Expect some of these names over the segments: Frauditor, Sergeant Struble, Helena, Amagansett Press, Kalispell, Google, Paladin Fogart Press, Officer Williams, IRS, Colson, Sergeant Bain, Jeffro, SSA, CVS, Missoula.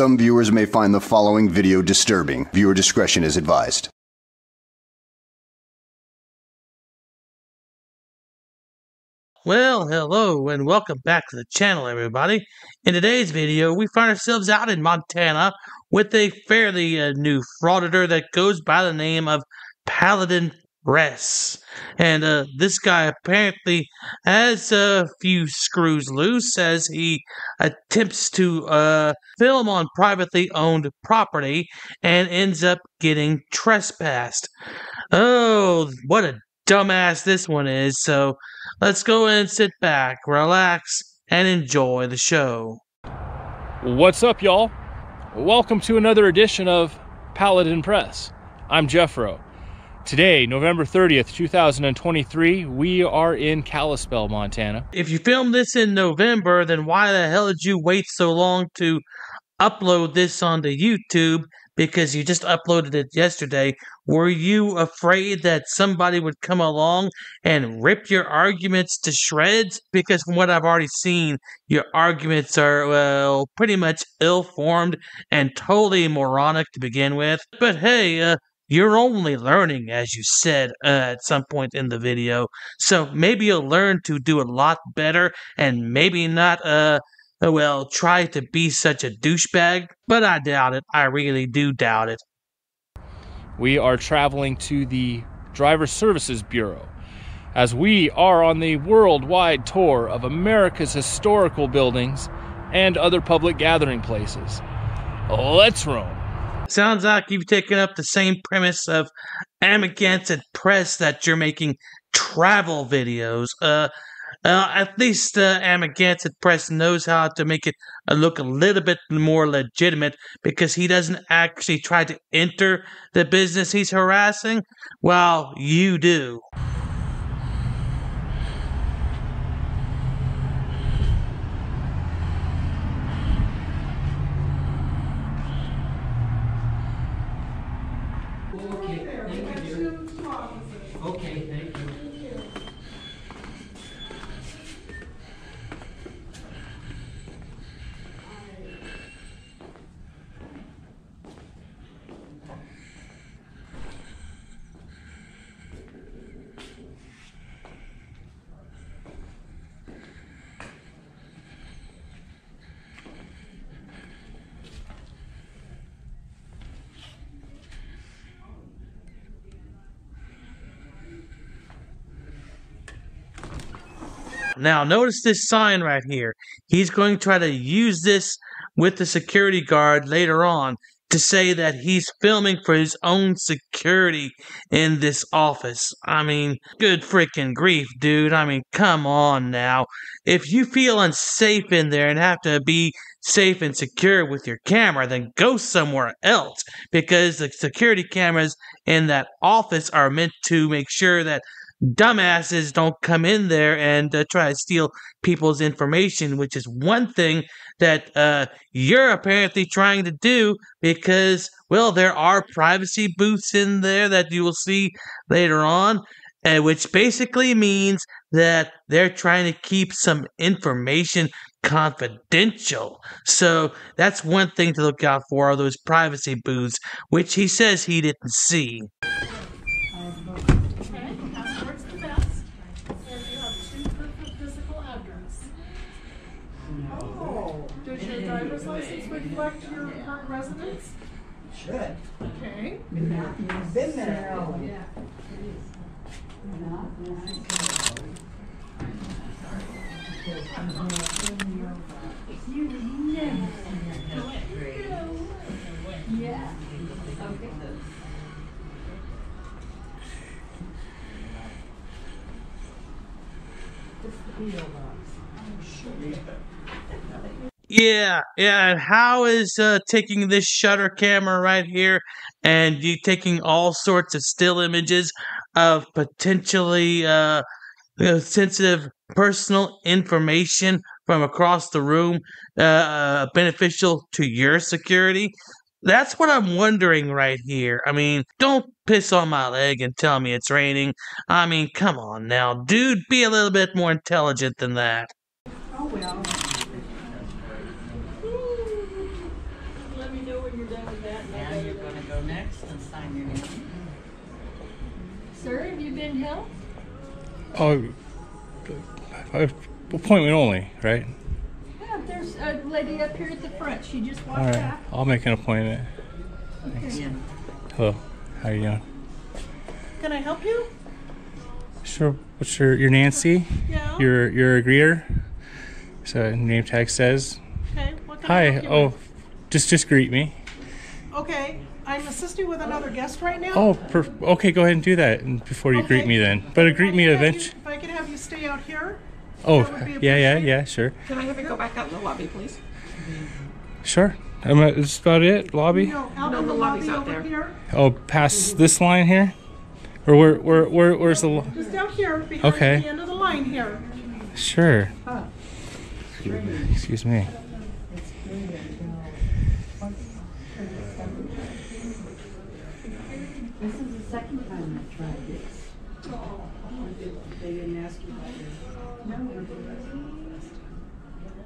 some viewers may find the following video disturbing. Viewer discretion is advised. Well, hello and welcome back to the channel, everybody. In today's video, we find ourselves out in Montana with a fairly new frauditor that goes by the name of Paladin Press. And this guy apparently has a few screws loose as he attempts to film on privately owned property and ends up getting trespassed. Oh, what a dumbass this one is, so let's go and sit back, relax, and enjoy the show. What's up, y'all? Welcome to another edition of Paladin Press. I'm Jeffro. Today, November 30th, 2023, we are in Kalispell, Montana. If you filmed this in November, then why the hell did you wait so long to upload this onto YouTube? Because you just uploaded it yesterday. Were you afraid that somebody would come along and rip your arguments to shreds? Because from what I've already seen, your arguments are, well, pretty much ill-formed and totally moronic to begin with. But hey, you're only learning, as you said at some point in the video. So maybe you'll learn to do a lot better and maybe not, well, try to be such a douchebag, but I doubt it. I really do doubt it. We are traveling to the Driver Services Bureau as we are on the worldwide tour of America's historical buildings and other public gathering places. Let's roam. Sounds like you've taken up the same premise of Amagansett Press that you're making travel videos. At least Amagansett Press knows how to make it look a little bit more legitimate, because he doesn't actually try to enter the business he's harassing. Well, you do. Now, notice this sign right here. He's going to try to use this with the security guard later on to say that he's filming for his own security in this office. I mean, good freaking grief, dude. I mean, come on now. If you feel unsafe in there and have to be safe and secure with your camera, then go somewhere else, because the security cameras in that office are meant to make sure that dumbasses don't come in there and try to steal people's information, which is one thing that you're apparently trying to do, because, well, there are privacy booths in there that you will see later on, which basically means that they're trying to keep some information confidential. So that's one thing to look out for, are those privacy booths, which he says he didn't see. Residence? Should. Okay. Not you've been there. So, yeah. Not nice. You never go. Yeah. Okay. It's the wheel box. I'm sure. Yeah, and how is taking this shutter camera right here and you taking all sorts of still images of potentially sensitive personal information from across the room beneficial to your security? That's what I'm wondering right here. I mean, don't piss on my leg and tell me it's raining. I mean, come on now, dude, be a little bit more intelligent than that. Oh, well. sign your name. Sir, have you been held? Oh, appointment only, right? Yeah, there's a lady up here at the front. She just walked out. I'll make an appointment. Okay. Yeah. Hello, how are you doing? Can I help you? Sure. What's your Nancy? Yeah. You're a greeter. So name tag says. Okay. What can I help you with? Just greet me. Okay. I'm assisting with another guest right now. Oh, okay. Go ahead and do that before you greet me then. But greet me eventually. If I could have you stay out here. Oh, yeah, sure. Can I have you go back out in the lobby, please? Sure. Is that about it? Lobby? No, out in the lobby's out there. Here. Oh, past this line here. Or where's the... Just out here, behind the end of the line here. Sure. Excuse me. This is the second time I've tried this. They didn't ask you about your number.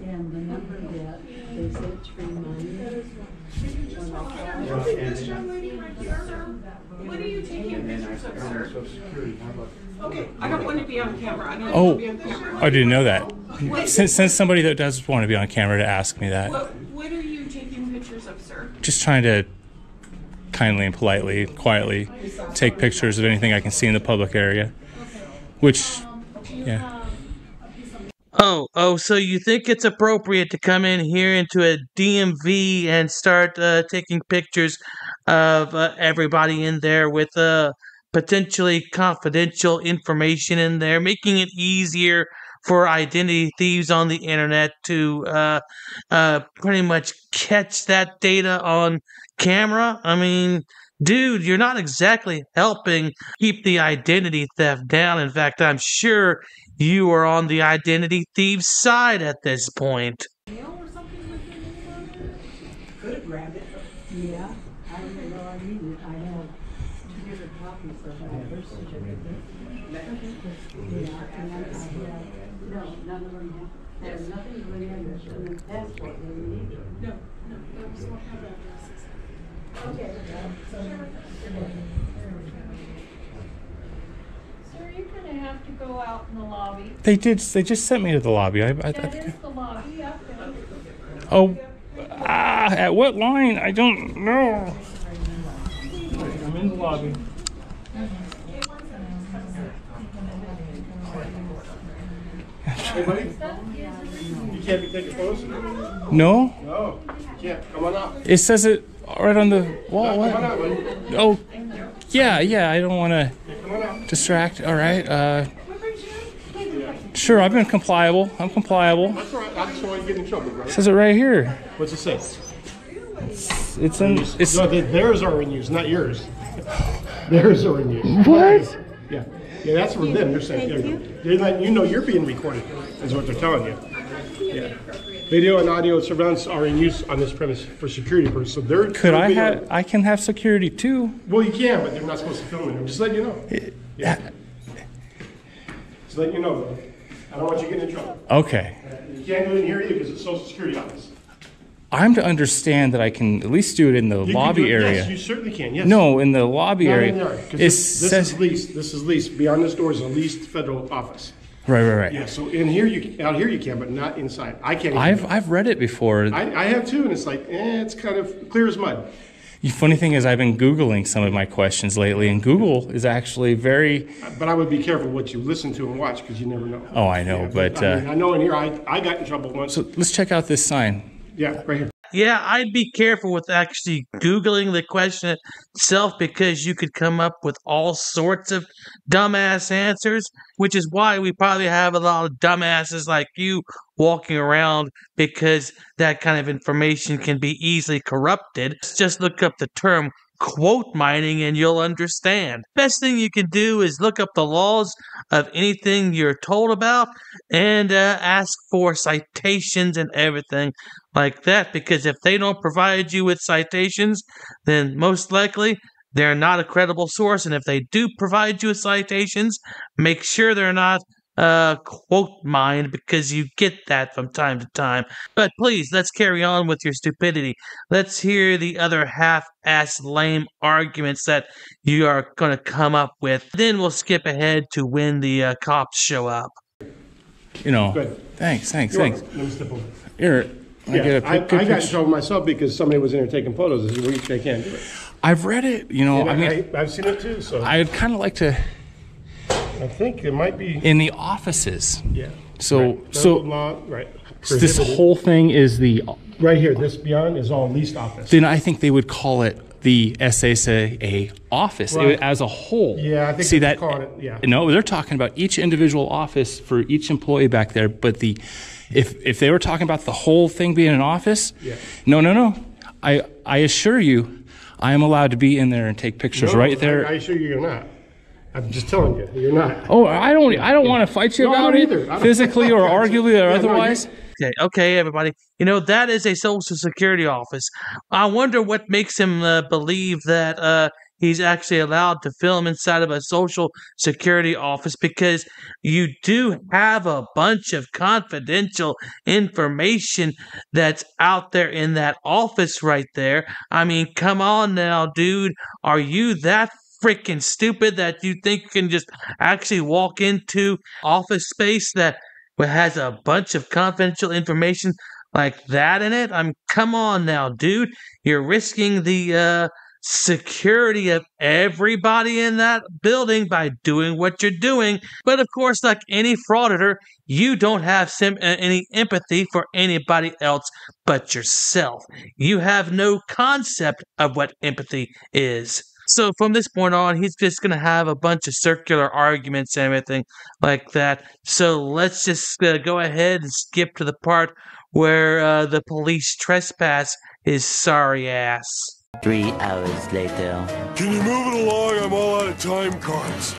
And the number that they said to remind me. This young lady right here, what are you taking pictures of, sir? Okay, I don't want to be on camera. I don't want to be on camera. I didn't know that. Send somebody that does want to be on camera to ask me that. What are you taking pictures of, sir? Just trying to kindly and politely, quietly take pictures of anything I can see in the public area. Which, yeah. Oh, so you think it's appropriate to come in here into a DMV and start taking pictures of everybody in there with potentially confidential information in there, making it easier for identity thieves on the internet to pretty much catch that data on camera? I mean, dude, you're not exactly helping keep the identity theft down. In fact, I'm sure you are on the identity thieves' side at this point. Could have grabbed it. Yeah, I don't know. I mean, I have 2 different copies of my birth certificate. Yeah, and I have no, none of them have. There's nothing going on in the passport. No, I just won't have addresses. Okay, sir, you're going to have to go out in the lobby. They did. They just sent me to the lobby. That is the lobby. Oh, at what line? I don't know. I'm in the lobby. Hey, buddy. You can't be taking photos? No. No. Yeah, come on up. It says it right on the wall. What? Come on up, buddy. Oh, yeah. I don't want to distract. All right. Sure, I've been compliable. I'm compliable. That's all right. I just don't want to get in trouble, right? It says it right here. What's it say? It's in use. No, theirs are in use, not yours. Theirs are in use. What? Yeah. Yeah, that's for them. They're saying, you know, you're being recorded, is what they're telling you. Yeah. Video and audio surveillance are in use on this premise for security purposes. So they're I can have security too. Well, you can, but they're not supposed to film it. I'm just letting you know. Yeah. Just letting you know, bro. I don't want you getting in trouble. Okay. You can't do it in here either because it's Social Security office. I'm to understand that I can at least do it in the lobby area. Yes, you certainly can. Yes. No, in the lobby area. This is leased. Beyond this door is a leased federal office. Right. Yeah. So in here, out here you can, but not inside. I can't. I've read it before. I have too, and it's like, it's kind of clear as mud. The funny thing is, I've been Googling some of my questions lately, and Google is actually very... But I would be careful what you listen to and watch because you never know. Oh, I know, but... I know in here, I got in trouble once. So let's check out this sign. Yeah, right here. Yeah, I'd be careful with actually Googling the question itself because you could come up with all sorts of dumbass answers, which is why we probably have a lot of dumbasses like you walking around because that kind of information can be easily corrupted. Just look up the term quote mining and you'll understand. Best thing you can do is look up the laws of anything you're told about and ask for citations and everything like that, because if they don't provide you with citations, then most likely they're not a credible source, and if they do provide you with citations, make sure they're not quote mine, because you get that from time to time. But please, let's carry on with your stupidity. Let's hear the other half-assed lame arguments that you are going to come up with. Then we'll skip ahead to when the cops show up. You know, thanks. Let me step over. Here, I got in trouble myself because somebody was in there taking photos. They can't do it. I've read it, you know. I've seen it too, so. I'd kind of like to... I think it might be... In the offices. Yeah. So... Right. This whole thing is the... Right here, this beyond is all leased office. Then I think they would call it the SSA office as a whole. Yeah, I think they call it... Yeah. No, they're talking about each individual office for each employee back there, but the... If they were talking about the whole thing being an office, no. I assure you, I am allowed to be in there and take pictures right there. I assure you, you're not. I'm just telling you, you're not. Oh, I don't want to fight you about it either, physically or arguably or otherwise. Okay, everybody. You know, that is a Social Security office. I wonder what makes him believe that he's actually allowed to film inside of a Social Security office, because you do have a bunch of confidential information that's out there in that office right there. I mean, come on now, dude. Are you that freaking stupid that you think you can just actually walk into office space that has a bunch of confidential information like that in it? I mean, come on now, dude. You're risking the security of everybody in that building by doing what you're doing. But of course, like any frauditor, you don't have any empathy for anybody else but yourself. You have no concept of what empathy is. So from this point on, he's just going to have a bunch of circular arguments and everything like that. So let's just go ahead and skip to the part where the police trespass his sorry ass. 3 hours later. Can you move it along? I'm all out of time cards.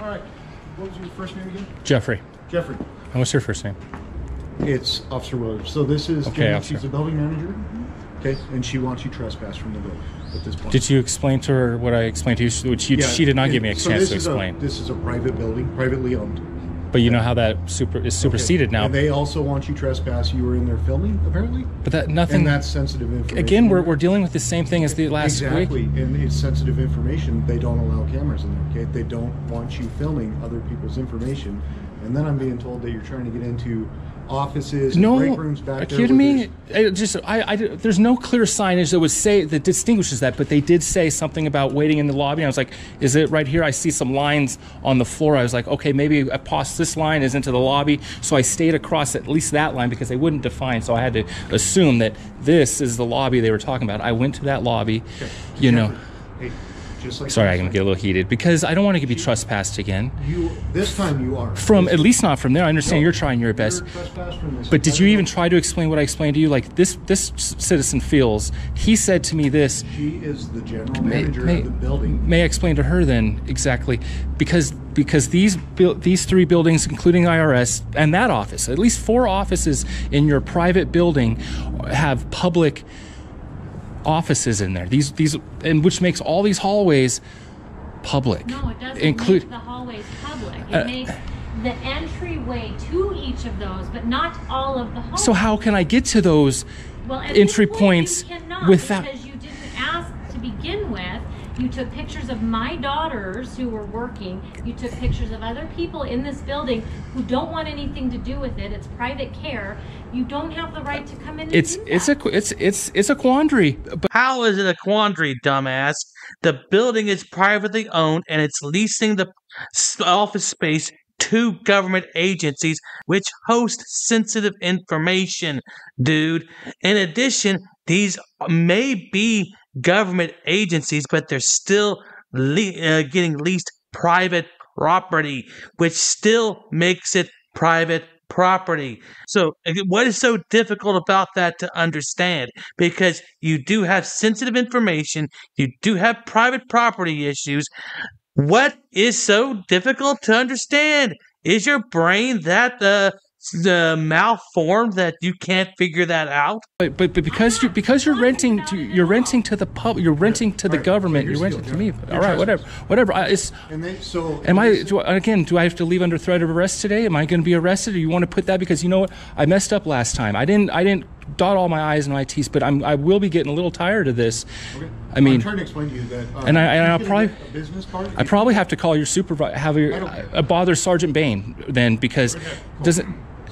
All right. What was your first name again? Jeffrey. Jeffrey. And what's your first name? It's Officer Williams. So this is Jenny. She's the building manager. Okay. And she wants you trespass from the building at this point. Did you explain to her what I explained to you? She did not give me a chance to explain. This is a private building, privately owned. But you know how that is superseded now. And they also want you trespass. You were in there filming, apparently. But and that's sensitive information. Again, we're dealing with the same thing as the last week. Exactly, and it's sensitive information. They don't allow cameras in there, okay? They don't want you filming other people's information. And then I'm being told that you're trying to get into offices, break rooms back there. Are you kidding me? There's no clear signage that would say that distinguishes that, but they did say something about waiting in the lobby. And I was like, is it right here? I see some lines on the floor. I was like, okay, maybe I passed this line is into the lobby. So I stayed across at least that line because they wouldn't define. So I had to assume that this is the lobby they were talking about. I went to that lobby, Sorry, I'm going to get a little heated because I don't want to be trespassed again. This time you are. At least not from there. I understand you're trying your best. But did you even try to explain what I explained to you? Like, this citizen feels. He said to me this. She is the general manager of the building. May I explain to her then exactly? Because these three buildings, including IRS and that office, at least four offices in your private building have public offices in there, and which makes all these hallways public. No, it doesn't make the hallways public. It makes the entryway to each of those, but not all of the hallways. So how can I get to those entry points without? Because you didn't ask to begin with. You took pictures of my daughters who were working. You took pictures of other people in this building who don't want anything to do with it. It's private care. You don't have the right to come in and do that. It's a quandary. But how is it a quandary, dumbass? The building is privately owned and it's leasing the office space to government agencies which host sensitive information, dude. In addition, these may be government agencies, but they're still getting leased private property, which still makes it private property. So what is so difficult about that to understand? Because you do have sensitive information, you do have private property issues. What is so difficult to understand? Is your brain that malformed that you can't figure that out. But because you're renting to the pub, you're renting to the government, you're renting to me. All right, whatever. Do I have to leave under threat of arrest today? Am I going to be arrested? Or you want to put that, because you know what, I messed up last time. I didn't dot all my I's and my T's, but I will be getting a little tired of this. Okay. I mean, I'm trying to explain to you that, I probably have to call your supervisor, bother Sergeant Bain then, because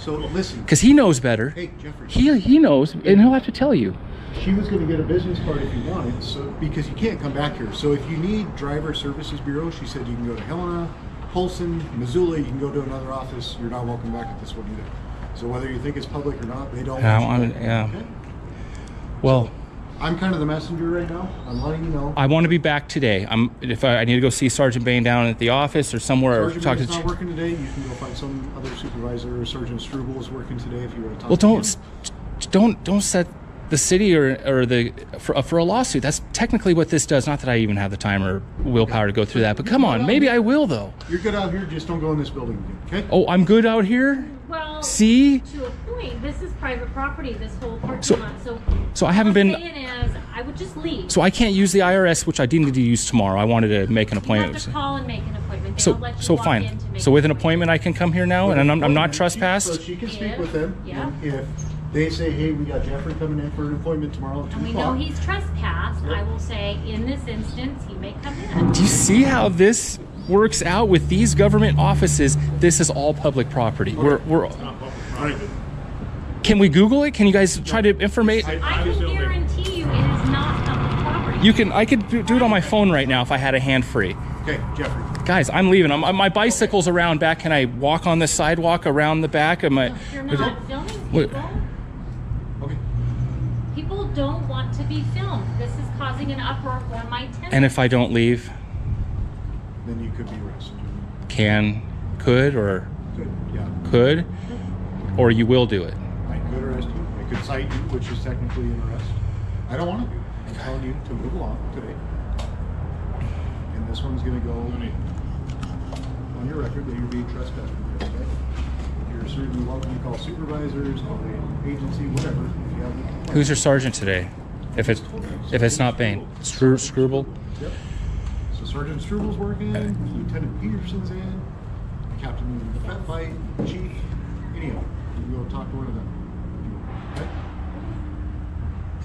because he knows better. Hey, Jeffrey, he knows, and he'll have to tell you. She was going to get a business card if you wanted, so because you can't come back here. So if you need Driver Services Bureau, she said you can go to Helena, Colson, Missoula. You can go to another office. You're not welcome back at this one either. So whether you think it's public or not, they don't want you. Yeah. Okay? Well, I'm kind of the messenger right now. I'm letting you know. I want to be back today. I need to go see Sergeant Bain down at the office or somewhere. Sergeant Bain's not working today. You can go find some other supervisor. Sergeant Struble is working today if you want to talk to him. Don't set the city for a lawsuit. That's technically what this does. Not that I even have the time or willpower to go through that, but come on, maybe I will though. You're good out here, just don't go in this building again, okay? Oh, I'm good out here? Well, see? To a point, this is private property, this whole parking lot. So I haven't been... I would just leave. So I can't use the IRS, which I needed to use tomorrow. I wanted to make an appointment. You have to call and make an appointment. They don't let you walk in to make an appointment, I can come here now, and I'm not trespassed? So she can speak with them. Yeah. They say, hey, we got Jeffrey coming in for an appointment tomorrow at 2 o'clock. We know he's trespassed. Yep. I will say, in this instance, he may come in. Do you see how this works out with these government offices? This is all public property. It's not public property. Can we Google it? Can you guys try to informate? I can guarantee you it is not public property. I could do it on my phone right now if I had a hand free. Okay, Jeffrey. Guys, I'm leaving. My bicycle's around back. Can I walk on the sidewalk around the back? You're not filming people. People don't want to be filmed. This is causing an uproar for my tenant. And if I don't leave? Then you could be arrested. Could, or you will do it. I could arrest you. I could cite you, which is technically an arrest. I don't want to do it. I'm telling you to move along today. And this one's going to go on your record that you're being trespassed. Okay? You're certainly welcome to call supervisors, call the agency, whatever. Who's your sergeant today? If it's not Bain, Struble. Yep. So Sergeant Struble's working. Lieutenant Peterson's in. Captain in the Fat Fight. Chief. Any of them. You can go talk to one of them. Okay.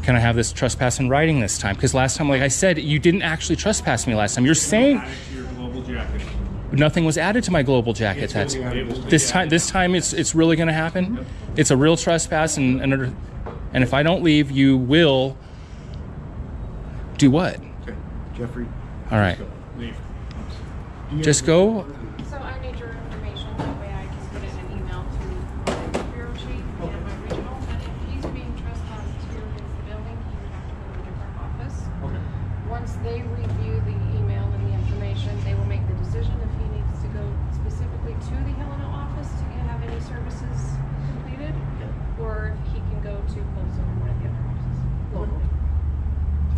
Can I have this trespass in writing this time? Because last time, like I said, you didn't actually trespass me last time. You're saying your global jacket. Nothing was added to my global jacket. This time, it's really going to happen. Yep. It's a real trespass and another. And if I don't leave, you will do what? Okay, Jeffrey. All right. Just go. So I need your information. That way I can put in an email to the bureau chief and my regional. And if he's being trespassed here against the building, he would have to go to a different office. Okay. Once they review the email and the information, they will make the decision if he needs to go specifically to the Helena office to have any services completed, or if he can go to Colson or one of the other offices.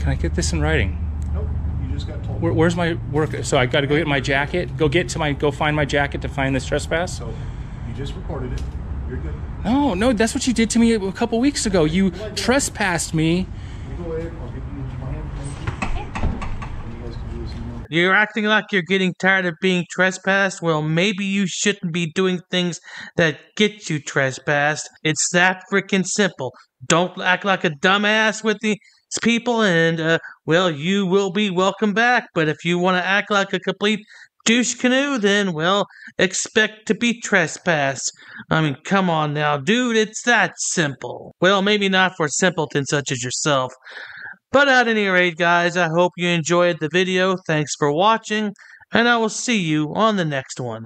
Can I get this in writing? Nope, you just got told. Where's my work? So I got to go get my jacket. Go find my jacket to find this trespass. So you just reported it. You're good. No, that's what you did to me a couple weeks ago. You trespassed me. You're acting like you're getting tired of being trespassed? Well, maybe you shouldn't be doing things that get you trespassed. It's that freaking simple. Don't act like a dumbass with these people, and, well, you will be welcome back. But if you want to act like a complete douche canoe, then, well, expect to be trespassed. I mean, come on now, dude. It's that simple. Well, maybe not for simpletons such as yourself. But at any rate, guys, I hope you enjoyed the video. Thanks for watching, and I will see you on the next one.